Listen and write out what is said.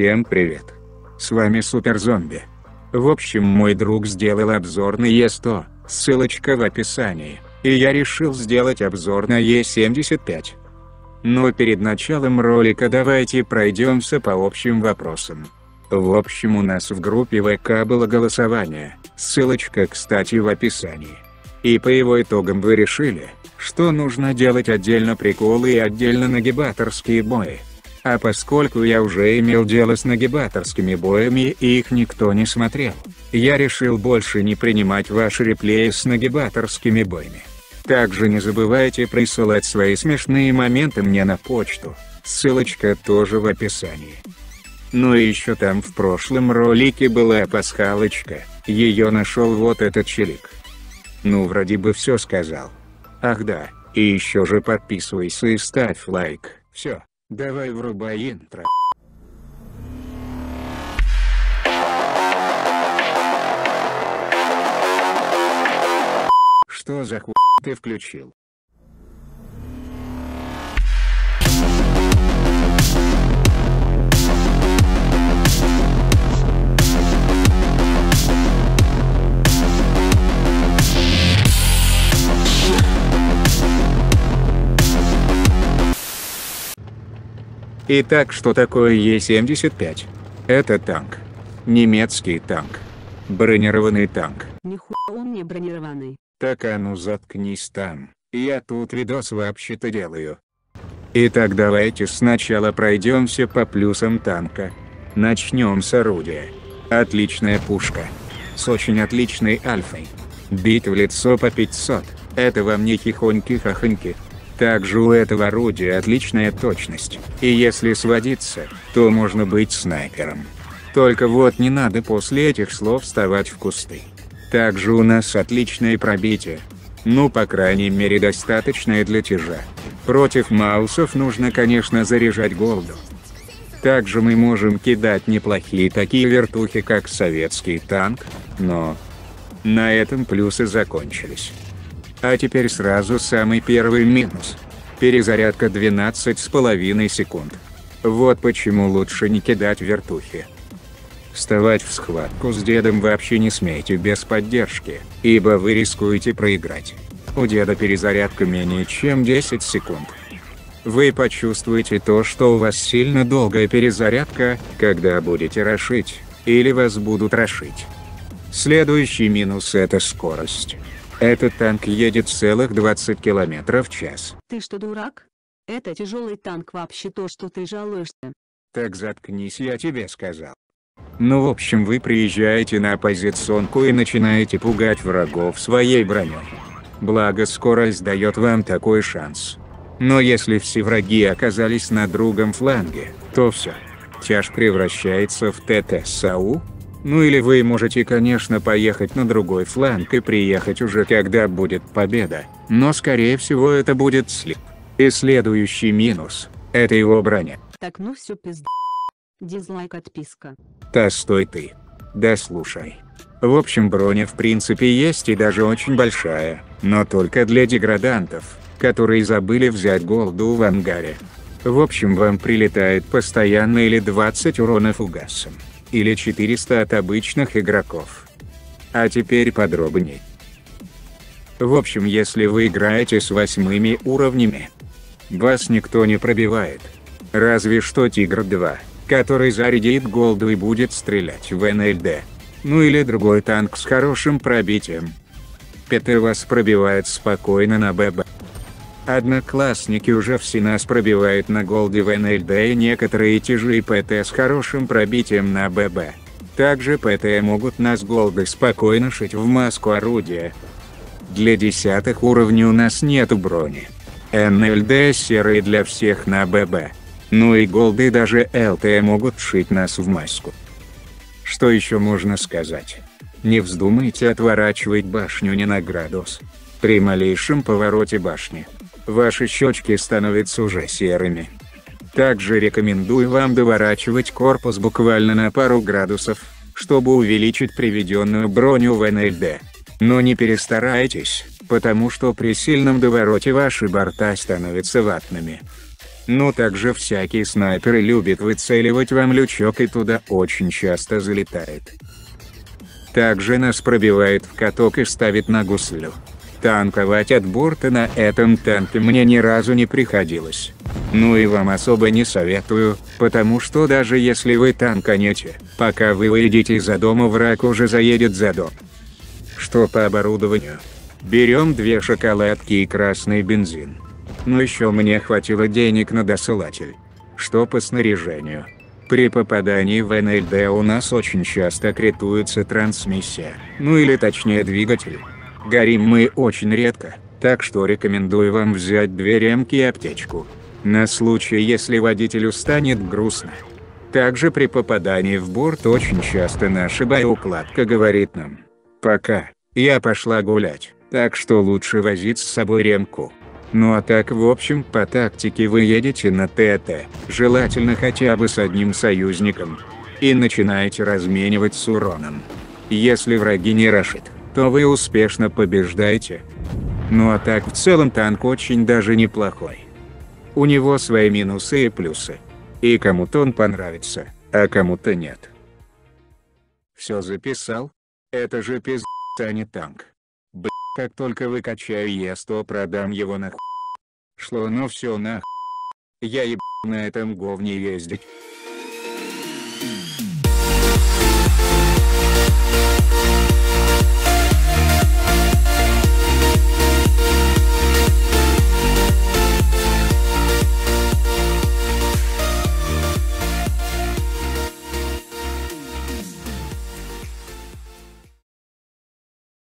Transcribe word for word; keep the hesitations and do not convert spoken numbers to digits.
Всем привет! С вами Суперзомби. В общем, мой друг сделал обзор на Е сто, ссылочка в описании, и я решил сделать обзор на Е семьдесят пять. Но перед началом ролика давайте пройдемся по общим вопросам. В общем, у нас в группе ВК было голосование, ссылочка кстати в описании. И по его итогам вы решили, что нужно делать отдельно приколы и отдельно нагибаторские бои. А поскольку я уже имел дело с нагибаторскими боями и их никто не смотрел, я решил больше не принимать ваши реплеи с нагибаторскими боями. Также не забывайте присылать свои смешные моменты мне на почту, ссылочка тоже в описании. Ну и еще там в прошлом ролике была пасхалочка, ее нашел вот этот челик. Ну вроде бы все сказал. Ах да, и еще же подписывайся и ставь лайк, все. Давай врубай интро. Что за хуй ты включил? Итак, что такое Е семьдесят пять? Это танк. Немецкий танк. Бронированный танк. Нихуя он не бронированный. Так а ну заткнись там, я тут видос вообще-то делаю. Итак, давайте сначала пройдемся по плюсам танка. Начнем с орудия. Отличная пушка. С очень отличной альфой. Бить в лицо по пятьсот, это вам не хихоньки-хахоньки. Также у этого орудия отличная точность, и если сводиться, то можно быть снайпером. Только вот не надо после этих слов вставать в кусты. Также у нас отличное пробитие. Ну, по крайней мере, достаточное для тяжа. Против маусов нужно, конечно, заряжать голду. Также мы можем кидать неплохие такие вертухи, как советский танк, но... На этом плюсы закончились. А теперь сразу самый первый минус. Перезарядка двенадцать с половиной секунд. Вот почему лучше не кидать вертухи. Вставать в схватку с дедом вообще не смейте без поддержки, ибо вы рискуете проиграть. У деда перезарядка менее чем десять секунд. Вы почувствуете то, что у вас сильно долгая перезарядка, когда будете рашить, или вас будут рашить. Следующий минус — это скорость. Этот танк едет целых двадцать километров в час. Ты что, дурак? Это тяжелый танк вообще то, что ты жалуешься. Так заткнись, я тебе сказал. Ну в общем, вы приезжаете на позиционку и начинаете пугать врагов своей броней. Благо скорость дает вам такой шанс. Но если все враги оказались на другом фланге, то все. Тяж превращается в ТТ-САУ. Ну или вы можете, конечно, поехать на другой фланг и приехать уже когда будет победа, но скорее всего это будет слип. И следующий минус – это его броня. Так ну все пизда. Дизлайк, отписка. Да стой ты. Да слушай. В общем, броня в принципе есть и даже очень большая, но только для деградантов, которые забыли взять голду в ангаре. В общем, вам прилетает постоянно или двадцать урона фугасом, или четыреста от обычных игроков. А теперь подробней. В общем, если вы играете с восьмыми уровнями, вас никто не пробивает. Разве что Тигр два, который зарядит голду и будет стрелять в эн эл дэ. Ну или другой танк с хорошим пробитием. ПТ вас пробивает спокойно на ББ. Одноклассники уже все нас пробивают на голде в эн эл дэ и некоторые тяжи ПТ с хорошим пробитием на ББ. Также ПТ могут нас голды спокойно шить в маску орудия. Для десятых уровней у нас нету брони. эн эл дэ серые для всех на ББ. Ну и голды даже эл тэ могут шить нас в маску. Что еще можно сказать? Не вздумайте отворачивать башню не на градус. При малейшем повороте башни ваши щечки становятся уже серыми. Также рекомендую вам доворачивать корпус буквально на пару градусов, чтобы увеличить приведенную броню в эн эл дэ. Но не перестарайтесь, потому что при сильном довороте ваши борта становятся ватными. Но также всякие снайперы любят выцеливать вам лючок и туда очень часто залетает. Также нас пробивает в каток и ставит на гуслю. Танковать от борта на этом танке мне ни разу не приходилось. Ну и вам особо не советую, потому что даже если вы танканете, пока вы выйдете из-за дома, враг уже заедет за дом. Что по оборудованию? Берем две шоколадки и красный бензин. Но еще мне хватило денег на досылатель. Что по снаряжению? При попадании в эн эл дэ у нас очень часто критуется трансмиссия, ну или точнее двигатель. Горим мы очень редко, так что рекомендую вам взять две ремки и аптечку. На случай, если водителю станет грустно. Также при попадании в борт очень часто наша боеукладка говорит нам: «Пока, я пошла гулять», так что лучше возить с собой ремку. Ну а так в общем по тактике вы едете на тэ тэ, желательно хотя бы с одним союзником, и начинаете разменивать с уроном. Если враги не рашит, то вы успешно побеждаете. Ну а так в целом танк очень даже неплохой. У него свои минусы и плюсы. И кому-то он понравится, а кому-то нет. Все записал? Это же пиздец, а не танк. Б***ь, как только выкачаю е сто, продам его нахуй. Шло, но все нахуй. Я еб*** на этом говне ездить.